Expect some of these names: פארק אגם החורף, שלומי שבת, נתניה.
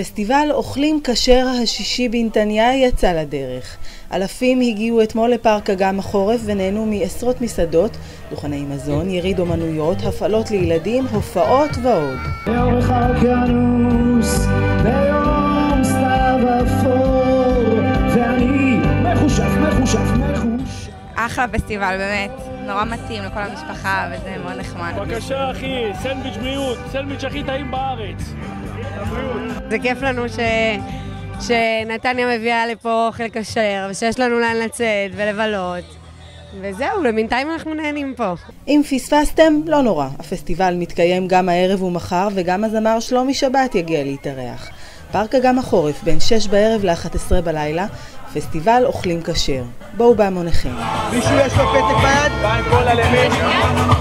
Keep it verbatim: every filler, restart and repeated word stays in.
פסטיבל אוכלים כשר השישי בנתניה יצא לדרך. אלפים הגיעו אתמול לפארק אגם החורף ונהנו מעשרות מסעדות, דוכני מזון, יריד אומנויות, הפעלות לילדים, הופעות ועוד. לאורך האוקיינוס, ביום סתיו אפור, ואני מחושף, מחושף, מחושף. אחלה פסטיבל, באמת. נורא מתאים לכל המשפחה וזה מאוד נחמד. בבקשה אחי, סנדוויץ' בריאות, סנדוויץ' הכי טעים בארץ. זה כיף לנו ש... שנתניה מביאה לפה אוכל כשר, ושיש לנו לאן לצאת ולבלות, וזהו, בינתיים אנחנו נהנים פה. אם פספסתם, לא נורא. הפסטיבל מתקיים גם הערב ומחר, וגם הזמר שלומי שבת יגיע להתארח. פארק אגם החורף, בין שש בערב ל-אחת עשרה בלילה, פסטיבל אוכלים כשר. בואו בהמוניכם. מישהו יש לו פתק ביד? בא עם כל הלמי.